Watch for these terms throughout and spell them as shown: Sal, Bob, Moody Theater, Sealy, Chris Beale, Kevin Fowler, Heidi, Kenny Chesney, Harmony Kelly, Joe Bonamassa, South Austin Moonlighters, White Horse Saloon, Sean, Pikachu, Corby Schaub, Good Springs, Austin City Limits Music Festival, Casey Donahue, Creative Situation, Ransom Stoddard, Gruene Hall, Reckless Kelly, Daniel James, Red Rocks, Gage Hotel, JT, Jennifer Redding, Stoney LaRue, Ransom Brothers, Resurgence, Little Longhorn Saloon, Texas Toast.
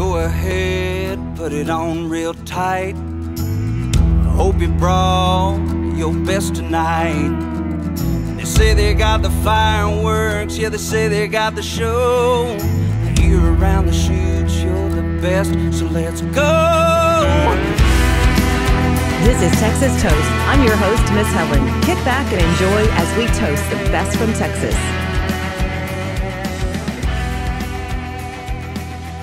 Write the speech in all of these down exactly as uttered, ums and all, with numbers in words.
Go ahead, put it on real tight. I hope you brought your best tonight. They say they got the fireworks, yeah, they say they got the show. And here around the chutes, you're the best, so let's go. This is Texas Toast. I'm your host, Miss Helen. Kick back and enjoy as we toast the best from Texas.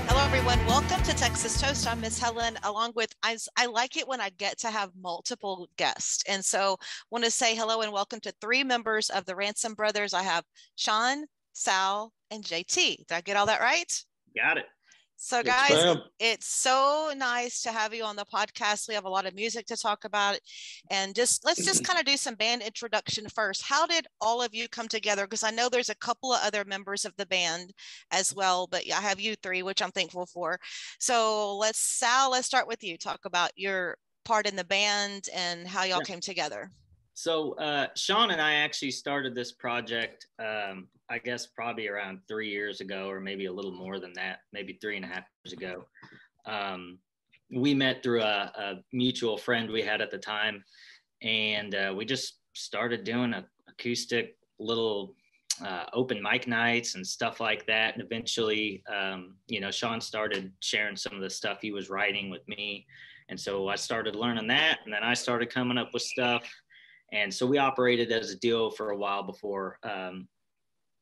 Hello, everyone. Welcome to Texas Toast. I'm Miss Helen, along with, I, I like it when I get to have multiple guests. And so I want to say hello and welcome to three members of the Ransom Brothers. I have Sean, Sal, and J T. Did I get all that right? Got it. So guys, yes, it's so nice to have you on the podcast. We have a lot of music to talk about, and just let's just kind of do some band introduction first. How did all of you come together? Because I know there's a couple of other members of the band as well, but I have you three, which I'm thankful for. So let's, Sal, let's start with you. Talk about your part in the band and how y'all yeah. came together. So uh, Sean and I actually started this project, um, I guess probably around three years ago, or maybe a little more than that, maybe three and a half years ago. Um, we met through a, a mutual friend we had at the time, and uh, we just started doing a, acoustic little uh, open mic nights and stuff like that. And eventually, um, you know, Sean started sharing some of the stuff he was writing with me. And so I started learning that, and then I started coming up with stuff. And so we operated as a duo for a while before um,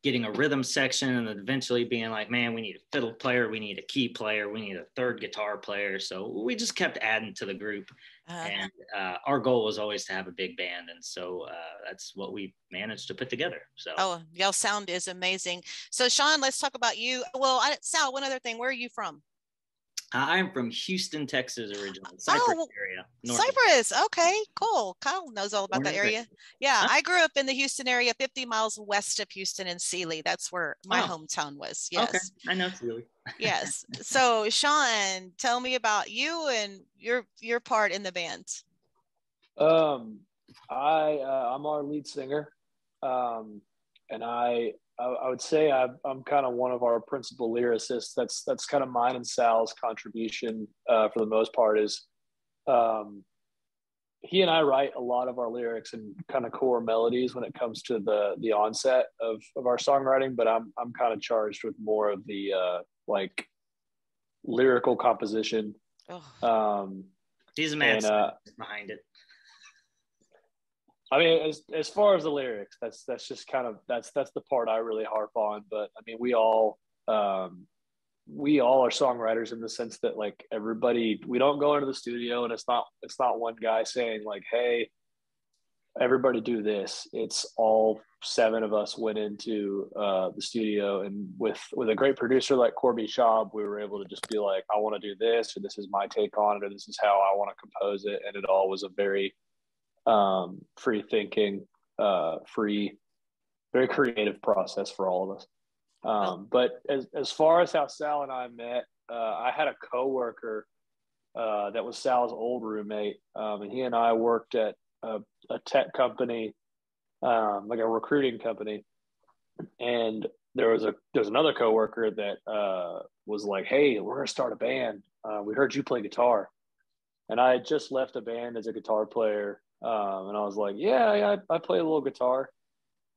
getting a rhythm section, and then eventually being like, man, we need a fiddle player, we need a key player, we need a third guitar player. So we just kept adding to the group. Uh-huh. And uh, our goal was always to have a big band. And so uh, that's what we managed to put together. So oh, y'all sound is amazing. So Sean, let's talk about you. Well, I, Sal, one other thing, where are you from? I'm from Houston, Texas, originally. Cypress oh, area. North Cypress. North. Okay, cool. Kyle knows all about North that area. Texas. Yeah, huh? I grew up in the Houston area, fifty miles west of Houston in Sealy. That's where my oh. hometown was. Yes. Okay, I know Sealy. Yes. So, Sean, tell me about you and your your part in the band. Um, I uh, I'm our lead singer, um, and I. I would say I'm kind of one of our principal lyricists. That's that's kind of mine and Sal's contribution uh, for the most part is um, he and I write a lot of our lyrics and kind of core melodies when it comes to the the onset of, of our songwriting. But I'm I'm kind of charged with more of the uh, like lyrical composition. Oh. Um, He's a man and, uh, behind it. I mean, as as far as the lyrics, that's that's just kind of that's that's the part I really harp on. But I mean, we all um, we all are songwriters in the sense that like everybody, we don't go into the studio and it's not it's not one guy saying like, hey, everybody do this. It's all seven of us went into uh, the studio, and with with a great producer like Corby Schaub, we were able to just be like, I want to do this, or this is my take on it, or this is how I want to compose it, and it all was a very um free thinking uh free very creative process for all of us. Um but as as far as how Sal and I met, uh I had a coworker uh that was Sal's old roommate, um and he and I worked at a, a tech company, um like a recruiting company, and there was a there's another coworker that uh was like, hey, we're gonna start a band, uh we heard you play guitar. And I had just left a band as a guitar player. Um, and I was like, yeah, yeah, I, I play a little guitar.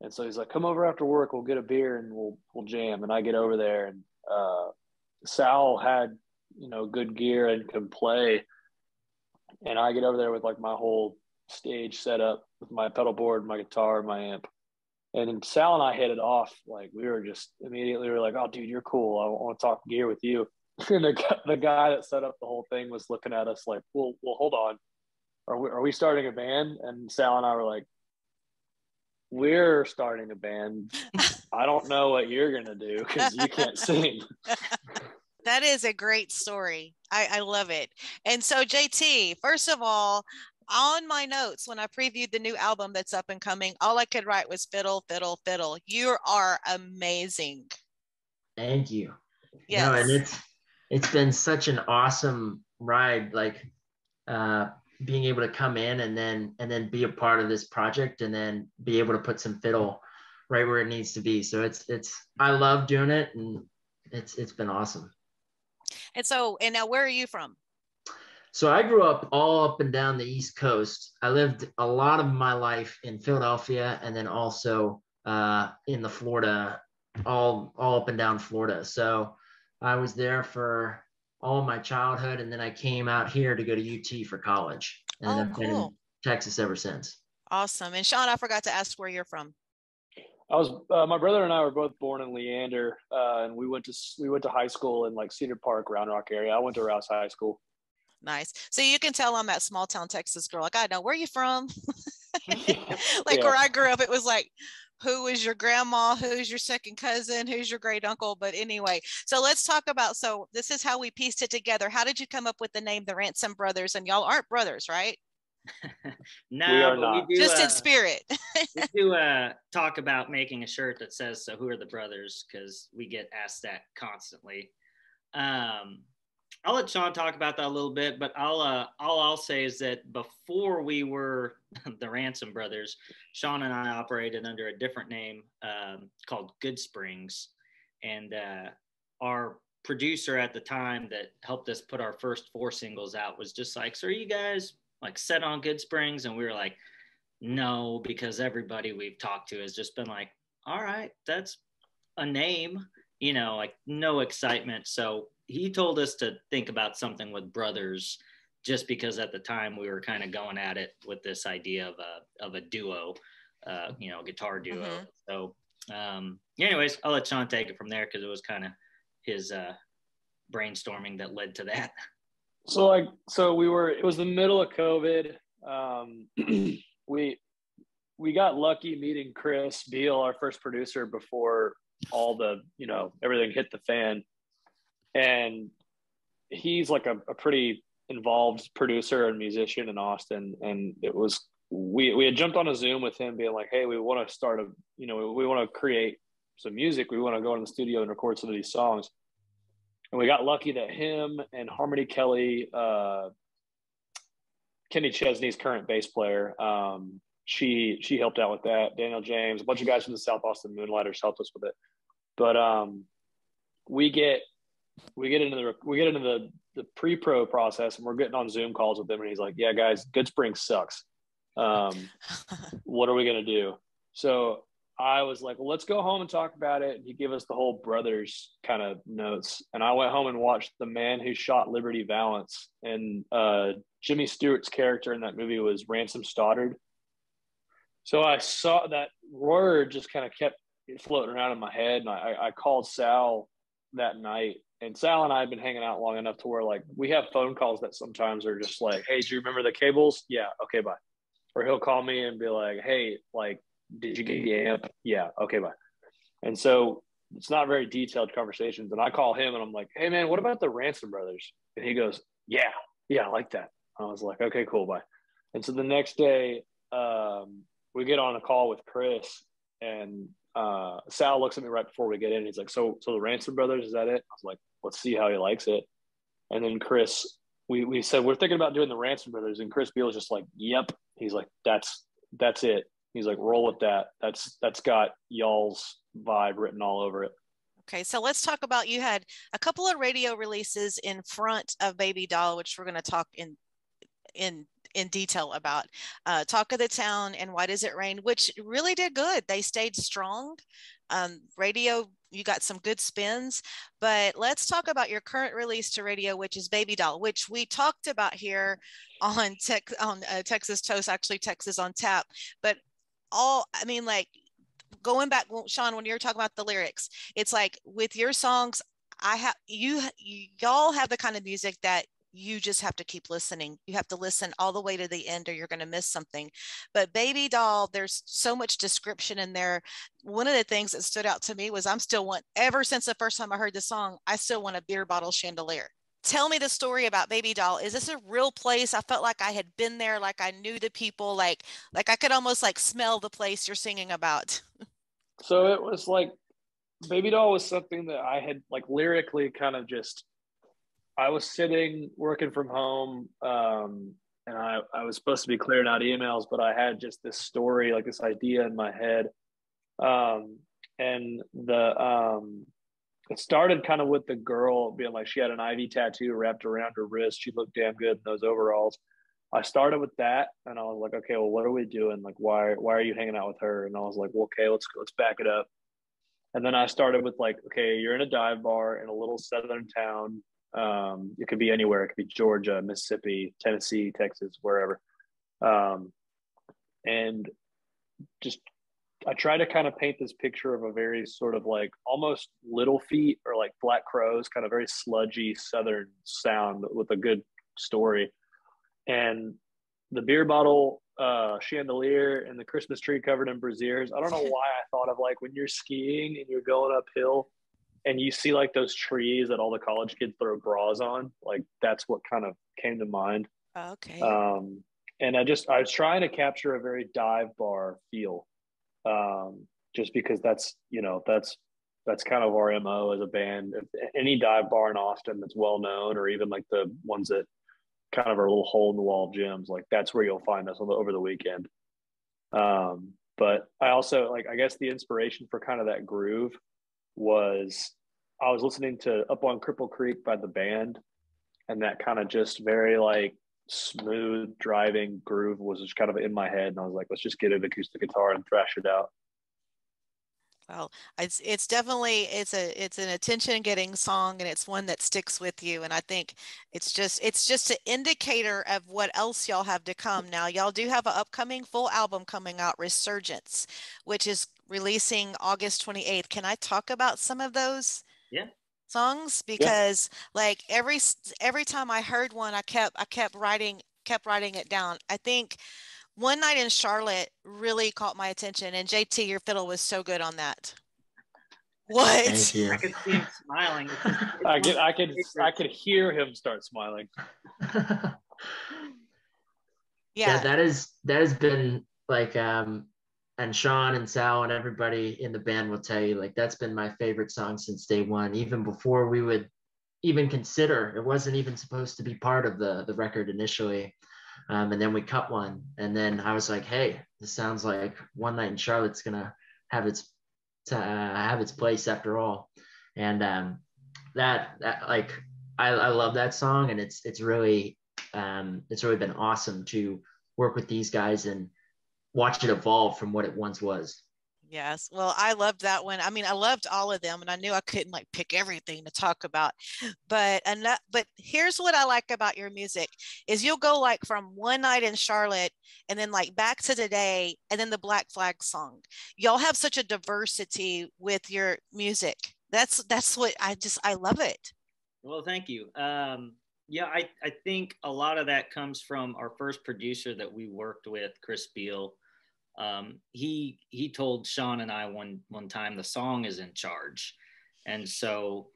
And so he's like, come over after work, we'll get a beer and we'll, we'll jam. And I get over there, and uh, Sal had, you know, good gear and can play. And I get over there with like my whole stage set up with my pedal board, my guitar, my amp. And then Sal and I hit it off. Like we were just immediately we were like, oh dude, you're cool. I want to talk gear with you. And the, the guy that set up the whole thing was looking at us like, well, well, hold on. Are we, are we starting a band? And Sal and I were like, we're starting a band. I don't know what you're going to do because you can't sing. That is a great story. I, I love it. And so, J T, first of all, on my notes, when I previewed the new album that's up and coming, all I could write was fiddle, fiddle, fiddle. You are amazing. Thank you. Yes. No, and it's, it's been such an awesome ride. Like, uh, being able to come in and then and then be a part of this project and then be able to put some fiddle right where it needs to be. So it's it's I love doing it, and it's it's been awesome. And so, and now where are you from? So I grew up all up and down the East Coast. I lived a lot of my life in Philadelphia and then also uh, in the Florida, all, all up and down Florida. So I was there for all my childhood. And then I came out here to go to U T for college. And oh, I've cool. been in Texas ever since. Awesome. And Sean, I forgot to ask where you're from. I was, uh, my brother and I were both born in Leander, uh, and we went to, we went to high school in like Cedar Park, Round Rock area. I went to Rouse High School. Nice. So you can tell I'm that small town Texas girl. Like, I know, where are you from? yeah. Like yeah. where I grew up, it was like, who is your grandma? Who's your second cousin? Who's your great uncle? But anyway, so let's talk about, so this is how we pieced it together. How did you come up with the name, the Ransom Brothers? And y'all aren't brothers, right? No, we are but not. We do, just uh, in spirit. we do uh, talk about making a shirt that says, so who are the brothers? Because we get asked that constantly. Um, I'll let Sean talk about that a little bit, but I'll, uh, all I'll say is that before we were the Ransom Brothers, Sean and I operated under a different name um, called Good Springs. And uh, our producer at the time that helped us put our first four singles out was just like, so are you guys like set on Good Springs? And we were like, no, because everybody we've talked to has just been like, all right, that's a name, you know, like no excitement. So he told us to think about something with brothers just because at the time we were kind of going at it with this idea of a, of a duo, uh, you know, guitar duo. Mm-hmm. So um, anyways, I'll let Sean take it from there because it was kind of his uh, brainstorming that led to that. So like, so we were, it was the middle of COVID. Um, we, we got lucky meeting Chris Beale, our first producer, before all the, you know, everything hit the fan. And he's like a, a pretty involved producer and musician in Austin. And it was, we, we had jumped on a Zoom with him being like, hey, we want to start a, you know, we, we want to create some music. We want to go in the studio and record some of these songs. And we got lucky that him and Harmony Kelly, uh, Kenny Chesney's current bass player, um, she, she helped out with that. Daniel James, a bunch of guys from the South Austin Moonlighters helped us with it. But um, we get, we get into the we get into the, the pre-pro process and we're getting on Zoom calls with him and he's like, yeah guys, Good Springs sucks. Um, what are we gonna do? So I was like, well, let's go home and talk about it. And he gave us the whole brothers kind of notes. And I went home and watched The Man Who Shot Liberty Valance. And uh, Jimmy Stewart's character in that movie was Ransom Stoddard. So I saw that word just kind of kept floating around in my head. And I, I called Sal that night. And Sal and I had been hanging out long enough to where like we have phone calls that sometimes are just like, hey, do you remember the cables? Yeah. Okay, bye. Or he'll call me and be like, hey, like, did you get the amp? Yeah. Okay, bye. And so it's not very detailed conversations. And I call him and I'm like, hey man, what about the Ransom Brothers? And he goes, yeah, yeah, I like that. And I was like, okay, cool, bye. And so the next day um, we get on a call with Chris and uh, Sal looks at me right before we get in. He's like, so, so the Ransom Brothers, is that it? I was like, let's see how he likes it. And then Chris, we, we said, we're thinking about doing the Ransom Brothers. And Chris Beale was just like, yep. He's like, that's, that's it. He's like, roll with that. That's, that's got y'all's vibe written all over it. Okay. So let's talk about, you had a couple of radio releases in front of Baby Doll, which we're going to talk in, in, in detail about, uh, Talk of the Town and Why Does It Rain, which really did good. They stayed strong. Um, radio, you got some good spins, but let's talk about your current release to radio, which is Baby Doll, which we talked about here on tech on uh, Texas Toast, actually Texas on Tap. But all, I mean, like going back, Sean, when you're talking about the lyrics, it's like with your songs, I have, you, y'all have the kind of music that you just have to keep listening. You have to listen all the way to the end or you're going to miss something. But Baby Doll, there's so much description in there. One of the things that stood out to me was I'm still one, ever since the first time I heard the song, I still want a beer bottle chandelier. Tell me the story about Baby Doll. Is this a real place? I felt like I had been there, like I knew the people, like, like I could almost like smell the place you're singing about. So it was like, Baby Doll was something that I had like lyrically kind of just, I was sitting working from home um, and I, I was supposed to be clearing out emails, but I had just this story, like this idea in my head. Um, and the um, it started kind of with the girl being like, she had an ivy tattoo wrapped around her wrist. She looked damn good in those overalls. I started with that, and I was like, okay, well, what are we doing? Like, why why are you hanging out with her? And I was like, well, okay, let's let's back it up. And then I started with like, okay, you're in a dive bar in a little southern town. Um, it could be anywhere. It could be Georgia, Mississippi, Tennessee, Texas, wherever. Um, and just, I try to kind of paint this picture of a very sort of like almost Little Feet or like Black Crowes, kind of very sludgy southern sound with a good story. And the beer bottle uh, chandelier and the Christmas tree covered in brassieres. I don't know why I thought of like when you're skiing and you're going uphill and you see like those trees that all the college kids throw bras on. Like that's what kind of came to mind. Okay. Um, and I just, I was trying to capture a very dive bar feel um, just because that's, you know, that's, that's kind of our M O as a band. If any dive bar in Austin that's well known, or even like the ones that kind of our little hole in the wall gyms, like that's where you'll find us on the, over the weekend. Um, but I also like, I guess the inspiration for kind of that groove was I was listening to Up on Cripple Creek by the band, and that kind of just very like smooth driving groove was just kind of in my head. And I was like, let's just get an acoustic guitar and thrash it out. Well, it's it's definitely it's a it's an attention getting song, and it's one that sticks with you. And I think it's just it's just an indicator of what else y'all have to come. Now, y'all do have an upcoming full album coming out, Resurgence, which is releasing August twenty-eighth. Can I talk about some of those? Yeah. Songs, because yeah. like every every time I heard one, I kept I kept writing kept writing it down. I think One Night in Charlotte really caught my attention, and J T, your fiddle was so good on that. What? Thank you. I could see him smiling. It's just, it's I could, I could, I could hear him start smiling. yeah. yeah, that is that has been like, um, and Sean and Sal and everybody in the band will tell you, like that's been my favorite song since day one, even before we would even consider. It wasn't even supposed to be part of the the record initially. Um, and then we cut one, and then I was like, hey, this sounds like One Night in Charlotte's gonna have its uh, have its place after all. And um, that that like I, I love that song, and it's it's really um, it's really been awesome to work with these guys and watch it evolve from what it once was. Yes. Well, I loved that one. I mean, I loved all of them, and I knew I couldn't like pick everything to talk about, but enough, but here's what I like about your music is you'll go like from One Night in Charlotte and then like back to today and then the Black Flag song. Y'all have such a diversity with your music. That's, that's what I just, I love it. Well, thank you. Um, yeah, I, I think a lot of that comes from our first producer that we worked with, Chris Beale. Um, he he told Sean and I one one time the song is in charge, and so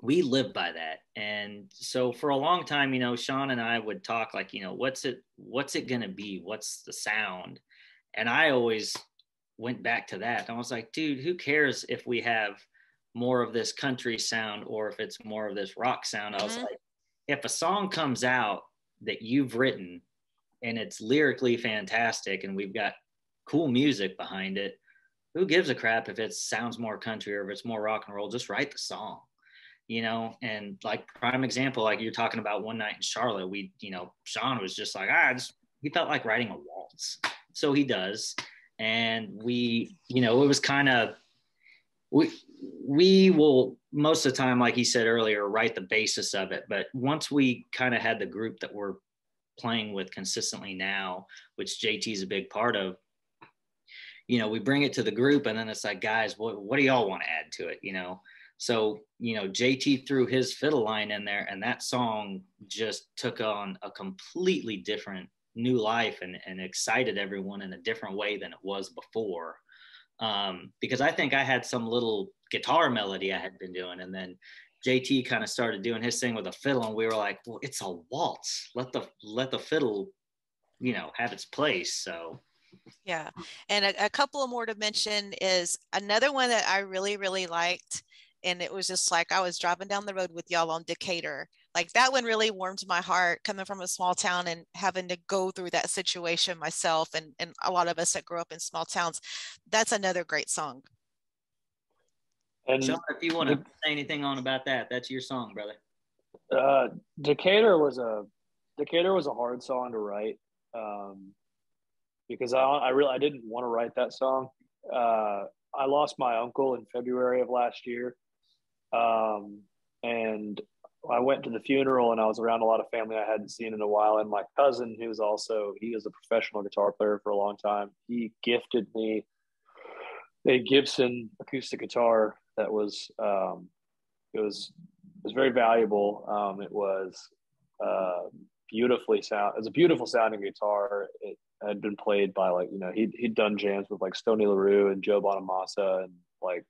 we live by that. And so for a long time, you know, Sean and I would talk like, you know, what's it what's it gonna be? What's the sound? And I always went back to that. I was like, dude, who cares if we have more of this country sound or if it's more of this rock sound? I was like, if a song comes out that you've written and it's lyrically fantastic and we've got cool music behind it, who gives a crap if it sounds more country or if it's more rock and roll? Just write the song, you know? And like prime example, like you're talking about One Night in Charlotte, we, you know, Sean was just like, ah, just, he felt like writing a waltz. So he does. And we, you know, it was kind of, we, we will most of the time, like he said earlier, write the basis of it. But once we kind of had the group that we're playing with consistently now, which J T is a big part of, you know, we bring it to the group and then it's like, guys, what, what do y'all want to add to it? You know? So, you know, J T threw his fiddle line in there and that song just took on a completely different new life and, and excited everyone in a different way than it was before. Um, because I think I had some little guitar melody I had been doing, and then J T kind of started doing his thing with a fiddle, and we were like, well, it's a waltz. Let the let the fiddle, you know, have its place. So yeah. And a, a couple of more to mention is another one that I really, really liked. And it was just like I was driving down the road with y'all on Decatur. Like that one really warmed my heart, coming from a small town and having to go through that situation myself, and, and a lot of us that grew up in small towns. That's another great song. And Sean, if you want to say anything on about that, that's your song, brother. Uh, Decatur was a Decatur was a hard song to write, um, because I I really I didn't want to write that song. Uh, I lost my uncle in February of last year, um, and I went to the funeral, and I was around a lot of family I hadn't seen in a while. And my cousin, who's also he was a professional guitar player for a long time, he gifted me a Gibson acoustic guitar that was um, it was it was very valuable. Um, it was uh, beautifully sound. It was a beautiful sounding guitar. It had been played by like you know he he'd done jams with like Stoney LaRue and Joe Bonamassa and like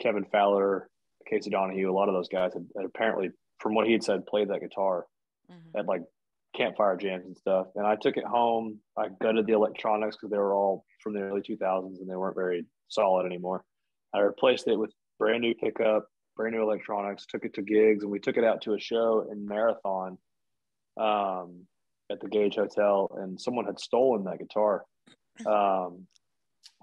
Kevin Fowler, Casey Donahue. A lot of those guys had, had apparently, from what he had said, played that guitar mm-hmm. at like campfire jams and stuff. And I took it home. I gutted the electronics because they were all from the early two thousands and they weren't very solid anymore. I replaced it with brand new pickup, brand new electronics, took it to gigs, and we took it out to a show in Marathon um, at the Gage Hotel, and someone had stolen that guitar. Um,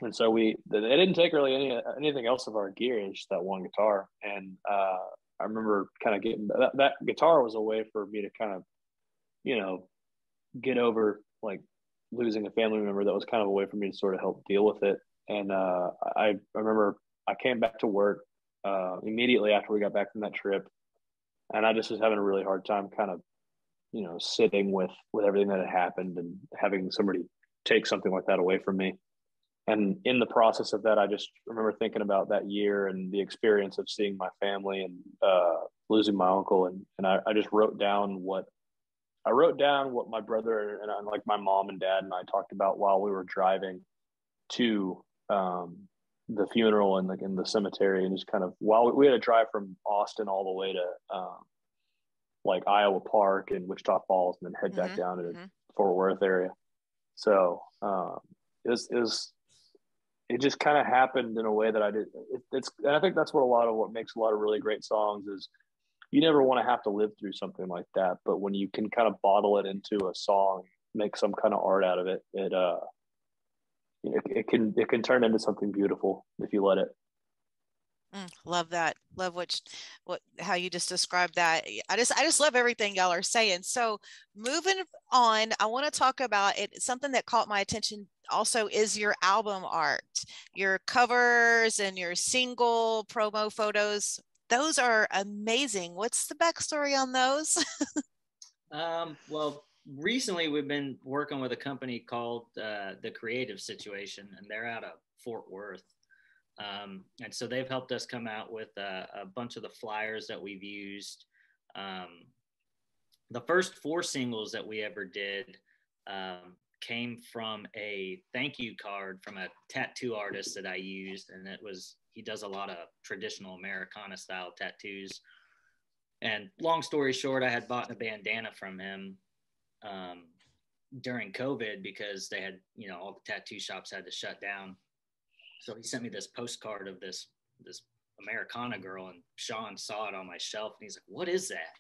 and so we, they didn't take really any anything else of our gear, it's just that one guitar. And uh, I remember kind of getting, that, that guitar was a way for me to kind of, you know, get over like losing a family member. That was kind of a way for me to sort of help deal with it. And uh, I, I remember I came back to work uh, immediately after we got back from that trip, and I just was having a really hard time kind of, you know, sitting with, with everything that had happened and having somebody take something like that away from me. And in the process of that, I just remember thinking about that year and the experience of seeing my family and uh, losing my uncle. And, and I, I just wrote down what I wrote down what my brother and I, like my mom and dad and I talked about while we were driving to um the funeral and like in the cemetery, and just kind of while we, we had a drive from Austin all the way to um like Iowa Park and Wichita Falls, and then head mm-hmm, back down to mm-hmm. Fort Worth area. So um it was, it was it just kind of happened in a way that I did it, it's and I think that's what a lot of what makes a lot of really great songs is you never want to have to live through something like that, but when you can kind of bottle it into a song, make some kind of art out of it, it uh It, it can it can turn into something beautiful if you let it. Mm, love that. Love what what how you just described that. I just I just love everything y'all are saying. So moving on, I want to talk about it. Something that caught my attention also is your album art, your covers and your single promo photos. Those are amazing. What's the backstory on those? um. Well. Recently, we've been working with a company called uh, The Creative Situation, and they're out of Fort Worth. Um, and so they've helped us come out with a, a bunch of the flyers that we've used. Um, the first four singles that we ever did um, came from a thank you card from a tattoo artist that I used. And it was, he does a lot of traditional Americana style tattoos. And long story short, I had bought a bandana from him um during COVID because they had, you know, all the tattoo shops had to shut down. So he sent me this postcard of this this Americana girl, and Sean saw it on my shelf and he's like, what is that?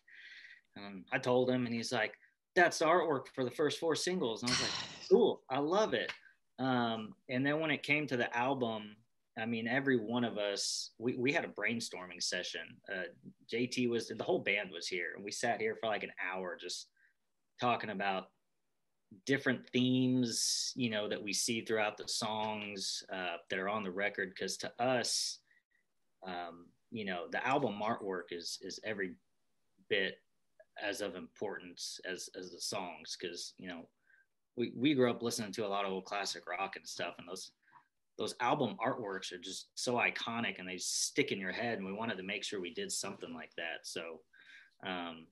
Um, I told him, and he's like, that's the artwork for the first four singles. And I was like, cool, I love it. Um, and then when it came to the album, I mean, every one of us, we, we had a brainstorming session. Uh, J T was, the whole band was here, and we sat here for like an hour just talking about different themes, you know, that we see throughout the songs uh, that are on the record. Because to us, um, you know, the album artwork is is every bit as of importance as as the songs. Because you know, we we grew up listening to a lot of old classic rock and stuff, and those those album artworks are just so iconic, and they stick in your head. And we wanted to make sure we did something like that. So. Um,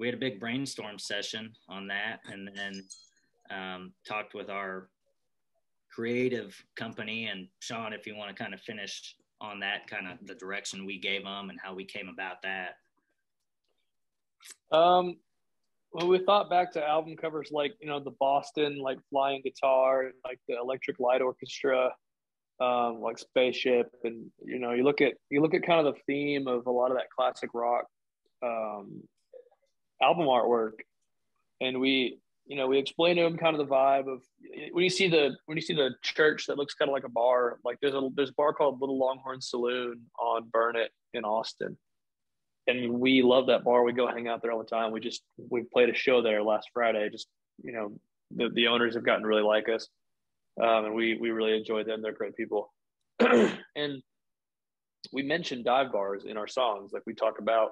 We had a big brainstorm session on that, and then um, talked with our creative company. And Sean, if you want to kind of finish on that, kind of the direction we gave them and how we came about that. Um, well, we thought back to album covers like, you know, the Boston, like Flying Guitar, like the Electric Light Orchestra, um, like Spaceship. And, you know, you look at, you look at kind of the theme of a lot of that classic rock, um, album artwork, and we you know, we explained to him kind of the vibe of when you see the when you see the church that looks kind of like a bar. Like there's a there's a bar called Little Longhorn Saloon on Burnett in Austin, and we love that bar. We go hang out there all the time. We just we played a show there last Friday. Just you know, the the owners have gotten to really like us, um, and we we really enjoy them. They're great people, and we mentioned dive bars in our songs. Like we talk about,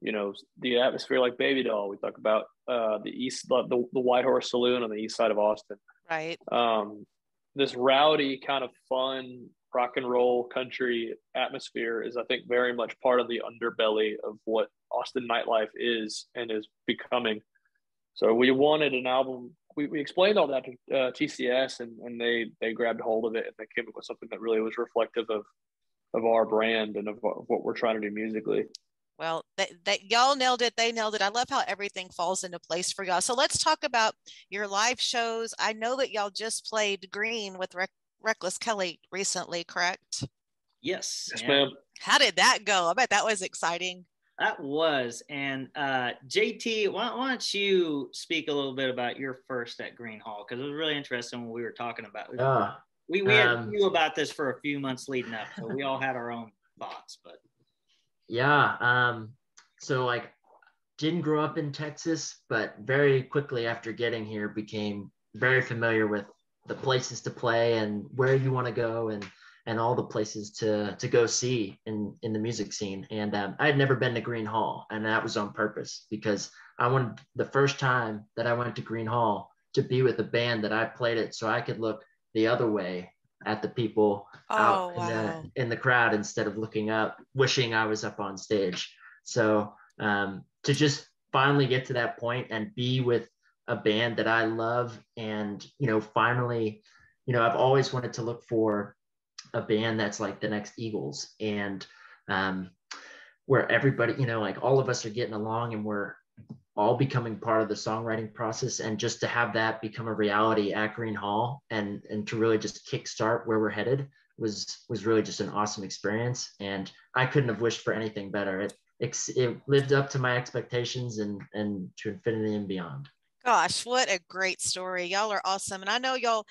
you know, the atmosphere like Baby Doll. We talk about uh, the east, the, the White Horse Saloon on the east side of Austin. Right. Um, this rowdy kind of fun rock and roll country atmosphere is, I think, very much part of the underbelly of what Austin nightlife is and is becoming. So we wanted an album. We, we explained all that to uh, T C S, and, and they they grabbed hold of it, and they came up with something that really was reflective of of our brand and of what we're trying to do musically. Well, that, that y'all nailed it. They nailed it. I love how everything falls into place for y'all. So let's talk about your live shows. I know that y'all just played Gruene with Rec- Reckless Kelly recently, correct? Yes. Yes, ma'am. How did that go? I bet that was exciting. That was. And uh, J T, why, why don't you speak a little bit about your first at Gruene Hall? Because it was really interesting when we were talking about it. Uh, we we had um, knew about this for a few months leading up, so we all had our own thoughts, but. Yeah, um, so like didn't grow up in Texas, but very quickly after getting here became very familiar with the places to play and where you want to go and and all the places to to go see in, in the music scene. And um, I had never been to Gruene Hall, and that was on purpose because I wanted the first time that I went to Gruene Hall to be with a band that I played it so I could look the other way at the people oh, out in, wow. the, in the crowd instead of looking up, wishing I was up on stage. So um, to just finally get to that point and be with a band that I love and, you know, finally, you know, I've always wanted to look for a band that's like the next Eagles and um, where everybody, you know, like all of us are getting along and we're all becoming part of the songwriting process, and just to have that become a reality at Gruene Hall and, and to really just kickstart where we're headed was, was really just an awesome experience. And I couldn't have wished for anything better. It, it, it lived up to my expectations and, and to infinity and beyond. Gosh, what a great story. Y'all are awesome. And I know y'all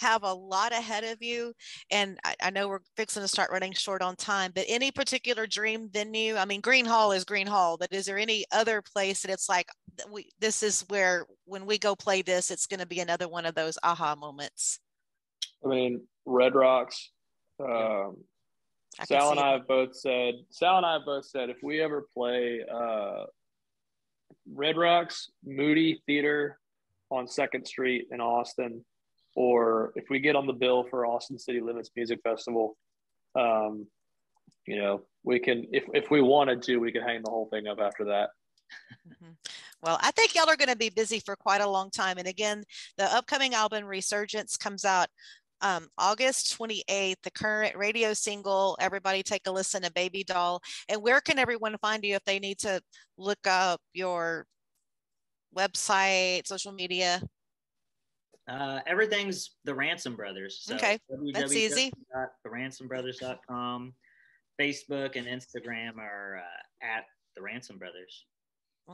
have a lot ahead of you. And I, I know we're fixing to start running short on time, but any particular dream venue? I mean, Gruene Hall is Gruene Hall, but is there any other place that it's like, we, this is where, when we go play this, it's going to be another one of those aha moments? I mean, Red Rocks. Um, I Sal and I have both said, Sal and I have both said, if we ever play uh, Red Rocks, Moody Theater on second Street in Austin, or if we get on the bill for Austin City Limits Music Festival, um, you know, we can, if, if we wanted to, we could hang the whole thing up after that. Mm-hmm. Well, I think y'all are going to be busy for quite a long time. And again, the upcoming album Resurgence comes out um, August twenty-eighth, the current radio single. Everybody take a listen to Baby Doll. And where can everyone find you if they need to look up your website, social media? Uh, everything's the Ransom Brothers. So okay, that's easy. the ransom brothers dot com. Facebook and Instagram are uh, at the Ransom Brothers.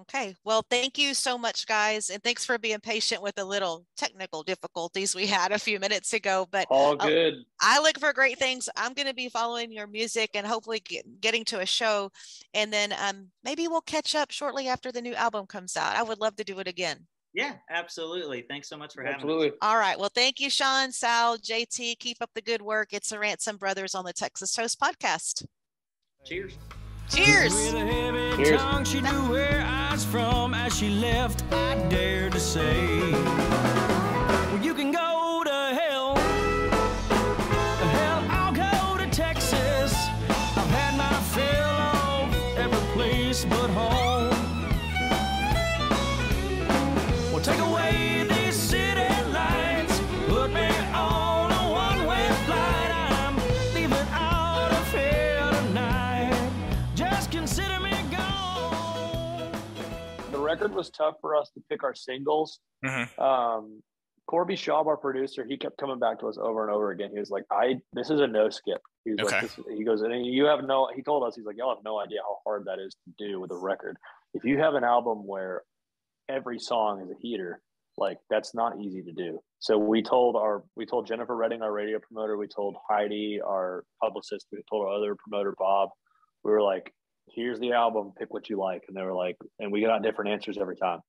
Okay, well, thank you so much, guys, and thanks for being patient with the little technical difficulties we had a few minutes ago. But all good. Um, I look for great things. I'm going to be following your music and hopefully get, getting to a show, and then um, maybe we'll catch up shortly after the new album comes out. I would love to do it again. Yeah, absolutely. Thanks so much for having absolutely. us. All right. Well, thank you, Sean, Sal, J T. Keep up the good work. It's the Ransom Brothers on the Texas Toast Podcast. Cheers. Cheers. With a heavy Cheers. tongue, she knew where I was from. As she left, I dare to say, well, you can go to hell. Hell, I'll go to Texas. I've had my fill of every place but home. Take away these city lights, put me on a one-way flight. I'm leaving out of here tonight. Just consider me gone. The record was tough for us to pick our singles. Mm-hmm. Um, Corby Schaub, our producer, he kept coming back to us over and over again. He was like, "I this is a no skip." He was okay. like, this, he goes, "And you have no." He told us, he's like, "Y'all have no idea how hard that is to do with a record. If you have an album where every song is a heater, Like, that's not easy to do. So we told our, we told Jennifer Redding, our radio promoter, we told Heidi, our publicist, we told our other promoter, Bob, we were like, here's the album, pick what you like. And they were like, and we got different answers every time.